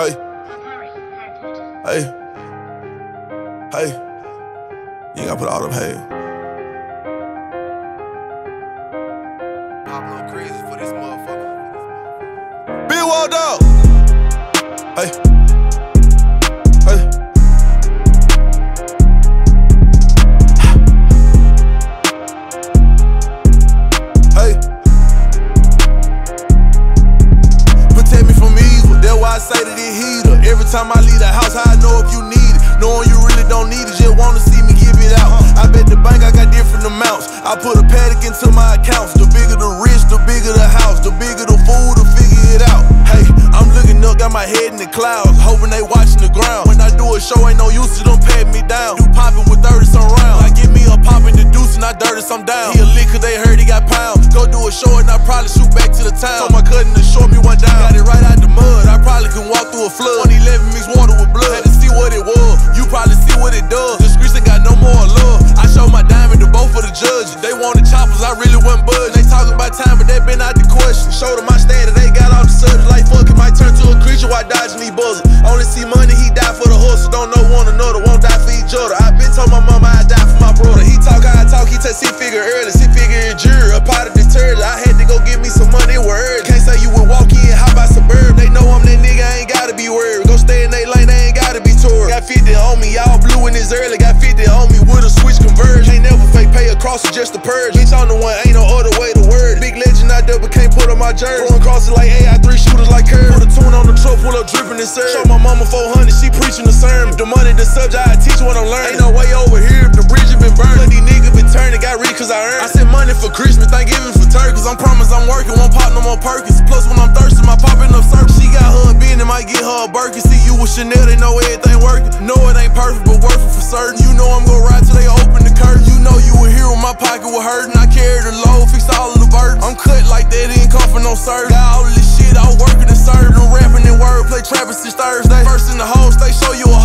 Hey, hey, hey, you ain't gotta put all them hey. Pablo crazy for this motherfucker. Big Wall Dog. Hey, hey, hey. Protect me from evil, that's why I say to this heathen. Every time I leave the house, I know if you need it. Knowing you really don't need it, just wanna see me give it out. I bet the bank I got different amounts. I put a paddock into my accounts. The bigger the rich, the bigger the house. The bigger the fool, the figure it out. Hey, I'm looking up, got my head in the clouds, hoping they watching the ground. When I do a show, ain't no use to them patting me down. You popping with 30-some rounds. I give me a popping the deuce and I dirty some down. He a lick 'cause they heard he got pounds. Go do a show and I probably shoot back to the town. Told my cousin to short me one down. Got it right out the mud. I probably can walk through a flood. 11 mixed water with blood. Had to see what it was. You probably see what it does. The streets ain't got no more love. I showed my diamond to both of the judges. They wanted choppers, I really wasn't budging. They talking about time, but they been out the question. Showed them my standard, they got off the subject. Like fuck, it might turn to a creature while dodging these buzzers. Only see money, he died for the hustle. Don't know one another, won't die for each other. I been told my mama I die for my brother. He talk, I talk, he touch C-figure early. C-figure is jury, a pot of deterrent. I had to go get me some money, it was early. Can't say you would walk in, how about suburb? They know I'm that nigga, I ain't gotta be worried. Got 50 on me, y'all blue in this early. Got 50 on me with a switch converge. Can't never fake pay across it, just a purge. Bitch, I'm the one, ain't no other way to word. Big legend out there, but can't put on my jersey. Going across it like AI3 shooters like her. Put a tune on the truck, pull up dripping and serve. Show my mama 400, she preaching the sermon. The money, the subject, I teach what I'm learning. Ain't no way over here if the bridge has been burned. But these niggas been turning, got rich 'cause I earned. I said money for Christmas, Thanksgiving for turkeys. I'm promised I'm working, won't pop no more Perkins. Plus when I'm thirsty, my popping up circles. She got her a bin and might get her a Birkin. See you with Chanel, they know everything working. No, it ain't perfect, but worth it for certain. You know I'm gonna ride till they open the curtain. You know you were here when my pocket was hurting. I carried the load, fixed all of the burdens. I'm cut like that, it ain't come for no service. Got all of this shit, I was working and serving. I'm rapping and wordplay, trapping since Thursday. First in the whole state, show you a